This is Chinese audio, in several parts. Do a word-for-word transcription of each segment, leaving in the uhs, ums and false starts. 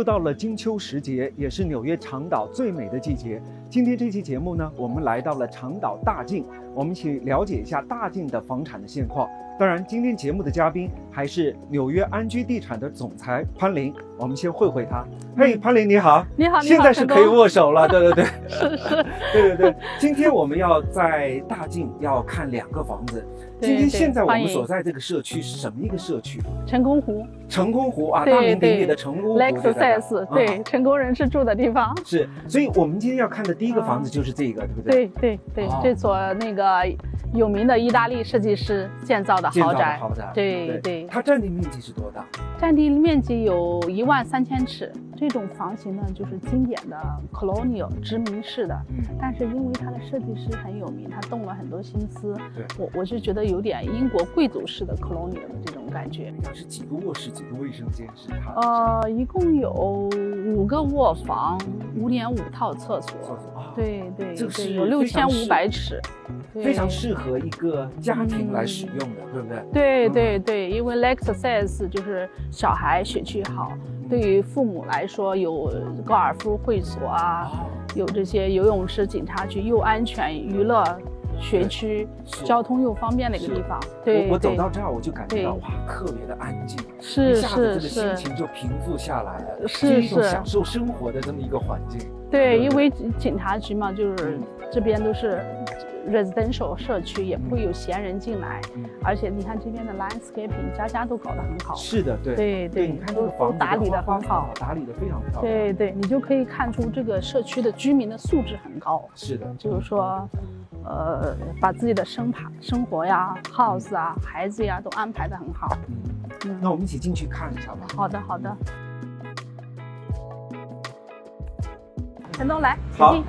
又到了金秋时节，也是纽约长岛最美的季节。今天这期节目呢，我们来到了长岛大径，我们一起了解一下大径的房产的现况。当然，今天节目的嘉宾还是纽约安居地产的总裁潘玲，我们先会会他。嘿、嗯， hey, 潘玲你好，你好，现在是可以握手了，对对对，是是，对对对。今天我们要在大径要看两个房子。今天现在我们所在这个社区是什么一个社区？成功湖。成功湖啊，大名鼎鼎的成功湖。Lake Success， 对，成功人士住的地方。是，所以我们今天要看的第一个房子就是这个，对不对？对对对，这所那个有名的意大利设计师建造的。 豪宅，豪宅，对对，它占地面积是多大？占地面积有一万三千尺。这种房型呢，就是经典的 colonial 殖民式的，嗯，但是因为它的设计师很有名，他动了很多心思。对，我我是觉得有点英国贵族式的 colonial 的这种感觉。是几个卧室，几个卫生间是它？呃，一共有五个卧房，五点五套厕所。厕所啊，对对，就是有六千五百尺。 非常适合一个家庭来使用的，嗯、对不对？对对对，因为 Lake Success 就是小孩学区好，嗯、对于父母来说有高尔夫会所啊，哦、有这些游泳池、警察局，又安全、娱乐学区，交通又方便的一个地方。对，我我走到这儿我就感觉到哇，特别的安静，是是是，一下子这个心情就平复下来了，是是，享受生活的这么一个环境。对，对对因为警察局嘛，就是、嗯、这边都是 residential 社区也不会有闲人进来，嗯、而且你看这边的 landscaping 家家都搞得很好。是的，对对对，你看这个房子打理的很好，打理的非常漂亮。对对，你就可以看出这个社区的居民的素质很高。是的，就是说，呃，把自己的生活生活呀、house 啊、孩子呀都安排的很好。嗯，嗯那我们一起进去看一下吧。好的，好的。陈东来，请进。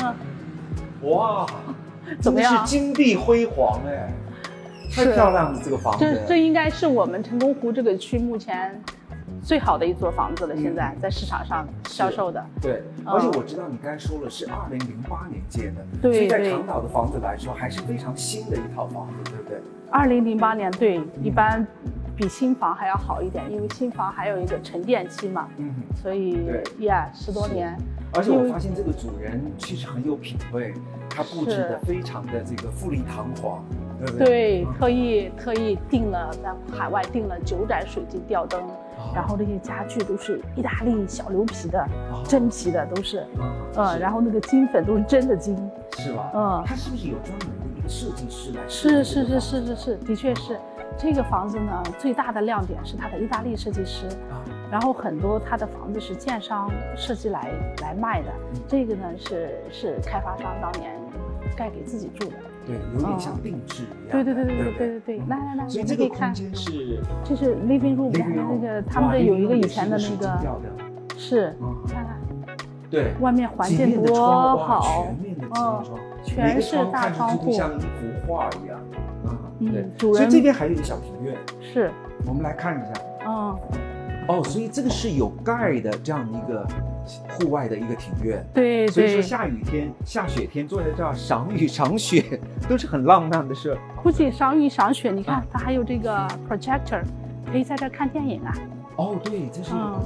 嗯，哇。 怎么样？是金碧辉煌哎，太漂亮了这个房子。这这应该是我们成功湖这个区目前最好的一座房子了，现在在市场上销售的。对，而且我知道你刚才说了是二零零八年建的，所以在长岛的房子来说还是非常新的一套房子，对不对？二零零八年对，一般比新房还要好一点，因为新房还有一个沉淀期嘛，嗯，所以呀十多年。而且我发现这个主人其实很有品味。 它布置的非常的这个富丽堂皇，对不对？对，特意特意订了在海外订了九盏水晶吊灯，哦、然后这些家具都是意大利小牛皮的、哦、真皮的都是，嗯，嗯然后那个金粉都是真的金，是吧？嗯，它是不是有专门的一个设计师来？是是是是是是，的确是。这个房子呢，最大的亮点是它的意大利设计师。哦 然后很多它的房子是建商设计来来卖的，嗯、这个呢是是开发商当年盖给自己住的，对，有点像定制一样、嗯。对对对对对对对，来来来，所以这个空间是这是 living room， 那个他们这有一个以前的那个，是，看看，对，外面环境多好，全面的窗，全是大窗户，像一幅画一样，嗯，对，所以这边还有一个小庭院，是，我们来看一下，嗯。 哦，所以这个是有盖的这样一个户外的一个庭院，对，对所以说下雨天、下雪天坐在这儿赏雨赏雪都是很浪漫的事。不仅赏雨赏雪，你看、啊、它还有这个 projector， 可以在这看电影啊。哦，对，这是有、嗯、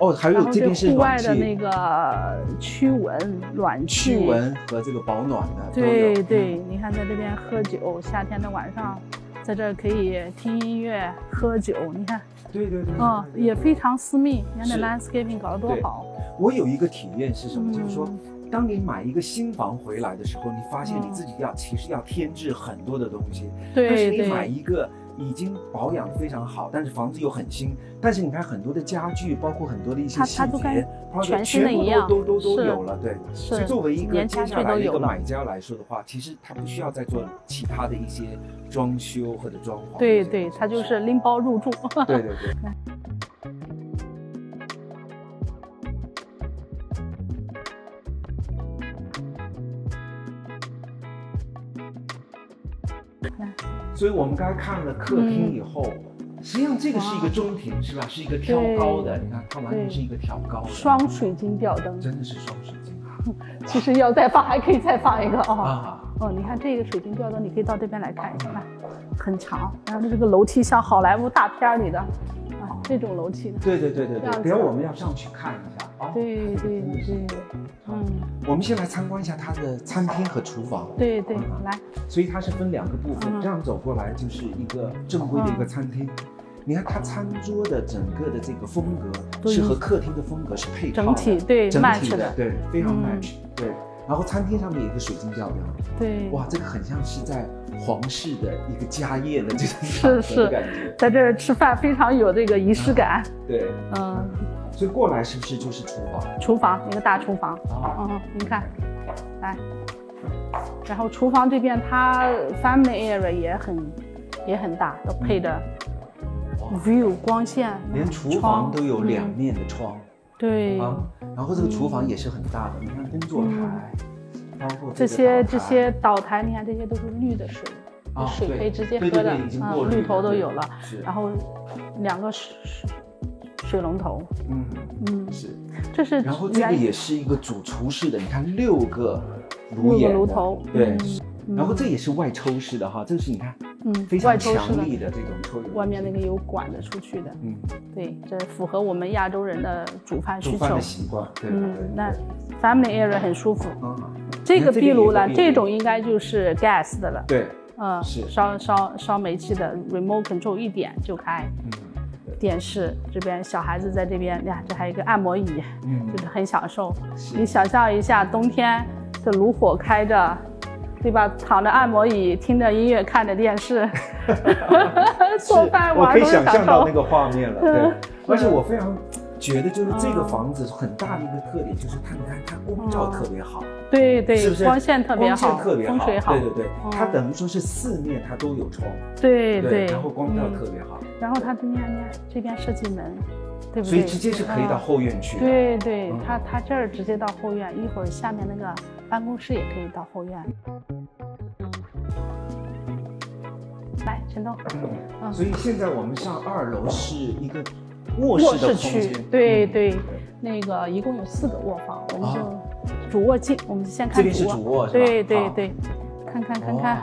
哦，还有这边是户外的那个驱蚊暖气，驱蚊和这个保暖的。对对，嗯、你看在这边喝酒，夏天的晚上。 在这可以听音乐、喝酒，你看，对对对，嗯，也非常私密。你看这 landscaping 搞得多好。我有一个体验是什么？就是说，当你买一个新房回来的时候，你发现你自己要其实要添置很多的东西。对对。但是你买一个已经保养非常好，但是房子又很新，但是你看很多的家具，包括很多的一些细节，全新的一样，都都都有了。对，所以作为一个接下来一个买家来说的话，其实他不需要再做其他的一些。 装修或者装潢，对对，它就是拎包入住。对对对。所以我们刚才看了客厅以后，嗯、实际上这个是一个中庭，是吧？是一个挑高的，你看它完全是一个挑高的。双水晶吊灯，真的是双水晶啊！其实要再放，还可以再放一个哦。啊 哦，你看这个水晶吊灯，你可以到这边来看一下，看，很长。然后这个楼梯像好莱坞大片里的，啊，这种楼梯的。对对对对对，等下我们要上去看一下啊。对对对，嗯，我们先来参观一下它的餐厅和厨房。对对，来。所以它是分两个部分，这样走过来就是一个正规的一个餐厅。你看它餐桌的整个的这个风格是和客厅的风格是配套的，整体对整体的对非常 match 对。然后餐厅上面有一个水晶教堂，对，哇，这个很像是在皇室的一个家宴的这种是是感觉，在这儿吃饭非常有这个仪式感。对，嗯，所以过来是不是就是厨房？厨房一个大厨房，嗯，你看，来，然后厨房这边它 family area 也很也很大，都配着 view 光线，连厨房都有两面的窗。对啊，然后这个厨房也是很大的，你看工作台，包括这些这些岛台，你看这些都是绿的水，水可以直接喝的，嗯，绿头都有了。然后两个水水龙头，嗯嗯是，这是然后这个也是一个主厨式的，你看六个炉眼，炉头，对，然后这也是外抽式的哈，这是你看。嗯，非常强力的这种抽油，外面那个油管子出去的，嗯，对，这符合我们亚洲人的煮饭需求、煮饭的习惯，对，嗯，那 family area 很舒服。这个壁炉呢，这种应该就是 gas 的了，对，嗯，是烧烧烧煤气的 ，remote control 一点就开。电视这边小孩子在这边，呀，这还有一个按摩椅，嗯，就是很享受。你想象一下，冬天这炉火开着。对吧？躺着按摩椅，听着音乐，看着电视，做饭玩都是享受。我可以想象到那个画面了。对，而且我非常觉得，就是这个房子很大的一个特点，就是它，你看它光照特别好，对对，是不是？光线特别好，风水好，对对对，它等于说是四面它都有窗，对对，然后光照特别好。然后它这边呢，这边设计门，对不对？所以直接是可以到后院去。对对，它它这儿直接到后院，一会儿下面那个。办公室也可以到后院。来，陈东。嗯，所以现在我们上二楼是一个卧室的空间。对对，那个一共有四个卧房，我们就主卧进，我们先看主卧。这边是主卧，对对对，看看看看，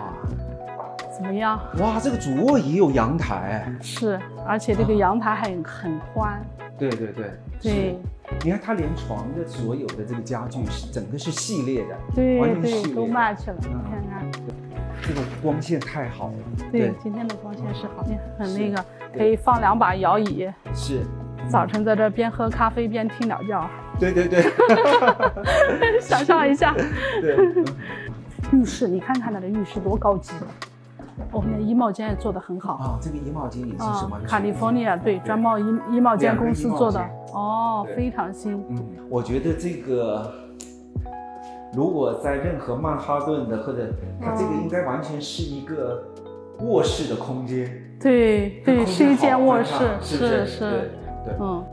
怎么样？哇，这个主卧也有阳台。是，而且这个阳台还很宽。对对对。对。你看，它连床的所有的这个家具是整个是系列的，对对，都 match 了。你看看，这个光线太好了。对，今天的光线是好，很那个，可以放两把摇椅。是，早晨在这边喝咖啡边听鸟叫。对对对，想象一下。对，浴室，你看看它的浴室多高级。我们的衣帽间也做得很好啊，这个衣帽间也是什么？卡利福尼亚对专贸衣衣帽间公司做的哦，非常新。嗯，我觉得这个如果在任何曼哈顿的或者它这个应该完全是一个卧室的空间，对对，是一间卧室，是是，对，嗯。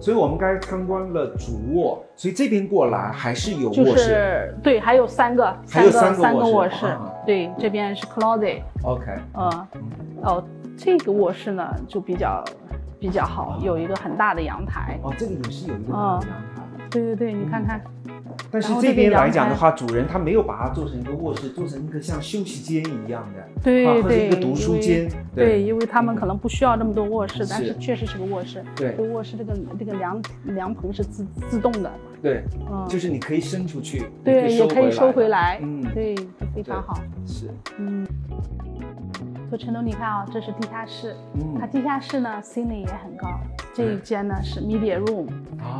所以我们该参观了主卧，所以这边过来还是有卧室，对，还有三个，还有三个卧室，对，这边是 closet，OK， 嗯，哦，这个卧室呢就比较比较好，有一个很大的阳台，哦，这里也是有一个阳台，对对对，你看看，但是这边来讲的话，主人他没有把它做成一个卧室，做成一个像休息间一样的，对对，一个读书间，对，因为他们可能不需要这么多卧室，但是确实是个卧室，对，卧室这个这个凉凉棚是自自动的，对，嗯，就是你可以伸出去，对，也可以收回来，嗯，对，非常好，是，嗯。所以陈总，你看啊，这是地下室，它地下室呢 ceiling 也很高，这一间呢是 media room，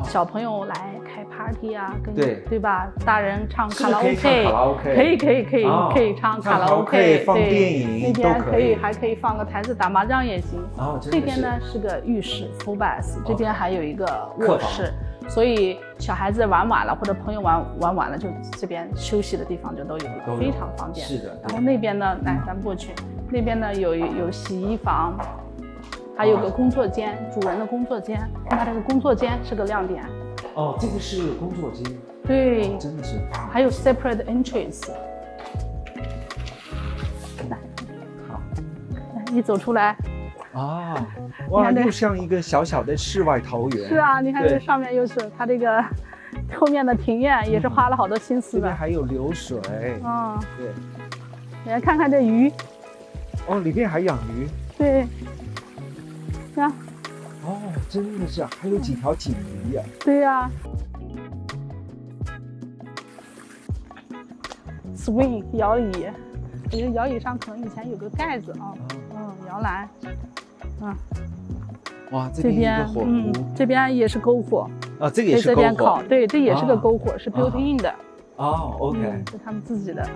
小朋友来开 party 啊，跟对吧？大人唱卡拉 OK， 可以可以可以可以唱卡拉 OK， 放电影，那边可以还可以放个台子打麻将也行。这边呢是个浴室 full bath， 这边还有一个卧室，所以小孩子玩晚了或者朋友玩玩晚了，就这边休息的地方就都有了，非常方便。是的。然后那边呢，来咱们过去。那边呢有有洗衣房，还有个工作间，主人的工作间。它这个工作间是个亮点。哦，这个是工作间。对，真的是。还有 separate entrance。来，好，一走出来。啊，哇，又像一个小小的世外桃源。是啊，你看这上面又是它这个后面的庭院，也是花了好多心思的。这边还有流水。啊，对。你来看看这鱼。哦，里面还养鱼。对，是啊。哦，真的是啊，还有几条锦鲤呀。对呀。swing 摇椅，我觉得摇椅上可能以前有个盖子啊，嗯，摇篮，嗯。哇，这边嗯，这边也是篝火啊，这个也是篝火。这边烤，对，这也是个篝火，是 built in 的。哦 ，OK。是他们自己的。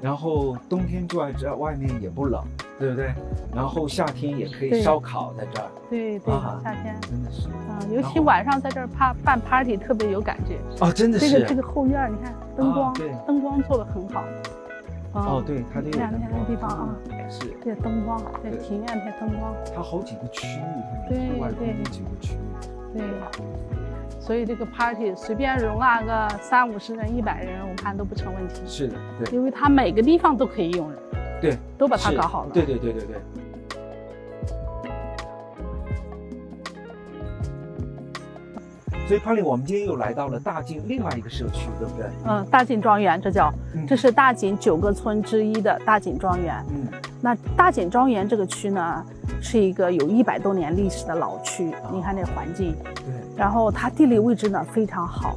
然后冬天住在这外面也不冷，对不对？然后夏天也可以烧烤在这儿。对对，夏天真的是啊，尤其晚上在这儿趴办 party 特别有感觉啊，真的是。这个这个后院你看灯光，灯光做的很好。哦，对，它这个地方啊，是这灯光，这庭院这灯光，它好几个区域，对对，几个区域，对。所以这个 party 随便容纳个三五十人、一百人，我看都不成问题。是的，对，因为它每个地方都可以用人，对，都把它搞好了。对对对对对。所以 Polly， 我们今天又来到了大井另外一个社区，对不对？嗯，大井庄园，这叫，嗯、这是大井九个村之一的大井庄园。嗯，那大井庄园这个区呢，是一个有一百多年历史的老区，啊、你看这环境。对。 然后它地理位置呢非常好，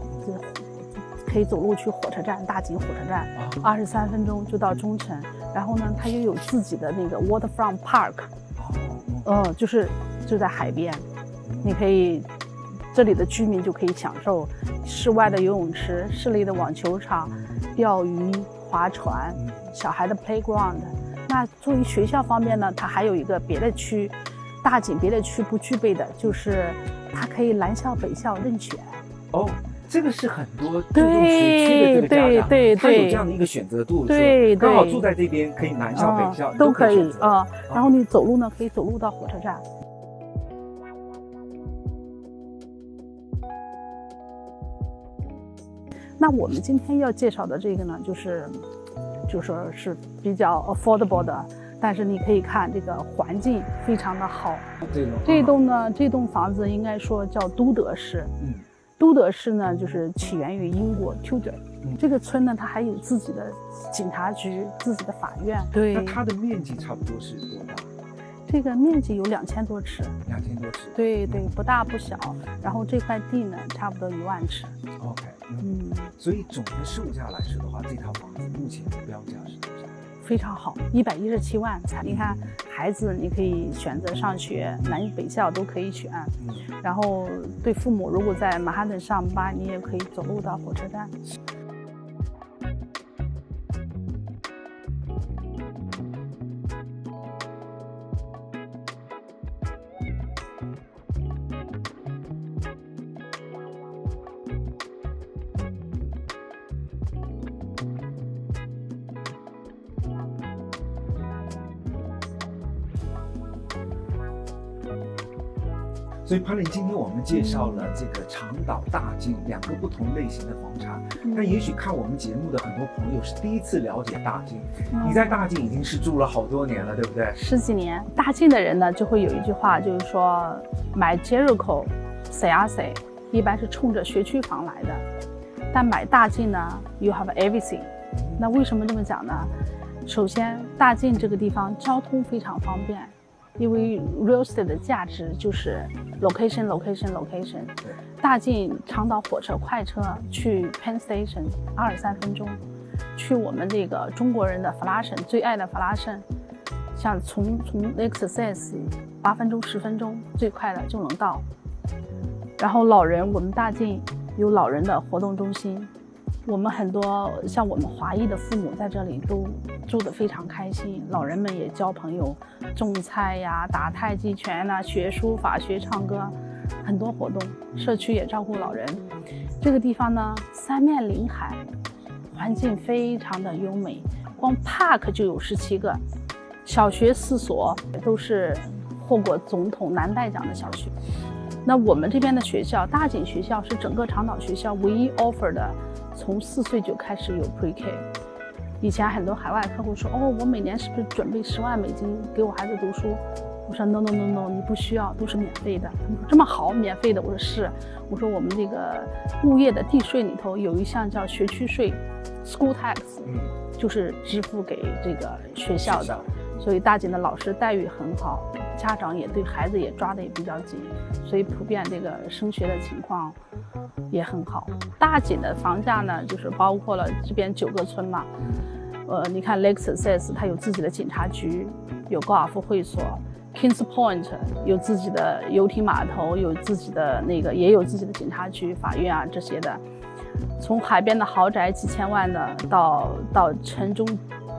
可以走路去火车站，大井火车站，二十三分钟就到中城。然后呢，它又有自己的那个 waterfront park， 嗯，就是就在海边，你可以这里的居民就可以享受室外的游泳池、室内的网球场、钓鱼、划船、小孩的 playground。那作为学校方面呢，它还有一个别的区，大井别的区不具备的就是。 它可以南校北校任选哦，这个是很多注重学区的这个家长，对对对，他有这样的一个选择度，对，刚好住在这边可以南校北校都可以啊。然后你走路呢，可以走路到火车站。那我们今天要介绍的这个呢，就是就说是比较 affordable 的。 但是你可以看这个环境非常的好，这栋这栋呢，这栋房子应该说叫都德式，嗯，都德式呢就是起源于英国 Tudor，嗯，这个村呢它还有自己的警察局、自己的法院，对。那它的面积差不多是多大？这个面积有两千多尺，两千多尺，对对，不大不小。然后这块地呢，差不多一万尺。OK， 嗯，嗯所以总的售价来说的话，这套房子目前的标价是多少？ 非常好，一百一十七万。你看，孩子你可以选择上学，南北校都可以选。然后对父母，如果在曼哈顿上班，你也可以走路到火车站。所以潘林，今天我们介绍了这个长岛、大井两个不同类型的房产。那、嗯、也许看我们节目的很多朋友是第一次了解大井。嗯、你在大井已经是住了好多年了，对不对？十几年。大井的人呢，就会有一句话，就是说买 Jericho、谁啊谁，一般是冲着学区房来的。但买大井呢 ，you have everything。那为什么这么讲呢？首先，大井这个地方交通非常方便。 因为 real estate 的价值就是 location location location， 大井长岛火车快车去 Penn Station 二十三分钟，去我们这个中国人的法拉盛最爱的法拉盛，像从从 Lake Success 八分钟十分钟最快的就能到。然后老人，我们大井有老人的活动中心，我们很多像我们华裔的父母在这里都。 住得非常开心，老人们也交朋友，种菜呀、打太极拳呐、学书法、学唱歌，很多活动。社区也照顾老人。这个地方呢，三面临海，环境非常的优美。光 park 就有十七个，小学四所都是获过总统南带奖的小学。那我们这边的学校，大井学校是整个长岛学校唯一 offer 的，从四岁就开始有 pre-K。 以前很多海外客户说，哦，我每年是不是准备十万美金给我孩子读书？我说 no no no no， 你不需要，都是免费的。他们说这么好，免费的？我说是。我说我们这个物业的地税里头有一项叫学区税 ，school tax， 就是支付给这个学校的。所以大锦的老师待遇很好，家长也对孩子也抓得也比较紧，所以普遍这个升学的情况也很好。大锦的房价呢，就是包括了这边九个村嘛，呃，你看 Lake Success 它有自己的警察局，有高尔夫会所。 Kings Point 有自己的游艇码头，有自己的那个，也有自己的警察局、法院啊这些的。从海边的豪宅几千万的，到到城中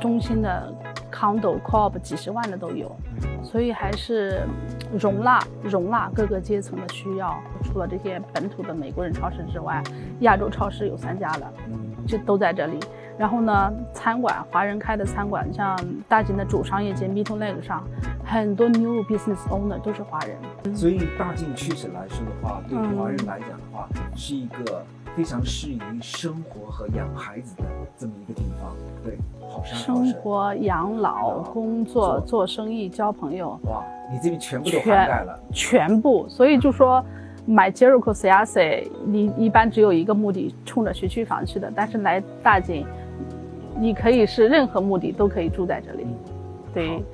中心的 condo、co-op 几十万的都有，所以还是容纳容纳各个阶层的需要。除了这些本土的美国人超市之外，亚洲超市有三家了，就都在这里。 然后呢，餐馆，华人开的餐馆，像大金的主商业街 Middle Leg 上，很多 new business owner 都是华人。所以大金确实来说的话，对华人来讲的话，嗯、是一个非常适宜生活和养孩子的这么一个地方。对，好山好水。生活、养老、工作、做生意、交朋友。哇，你这边全部都涵盖了。全, 全部，所以就说。嗯 买 Jericho Siase 你一般只有一个目的，冲着学区房去的。但是来大金，你可以是任何目的都可以住在这里。对，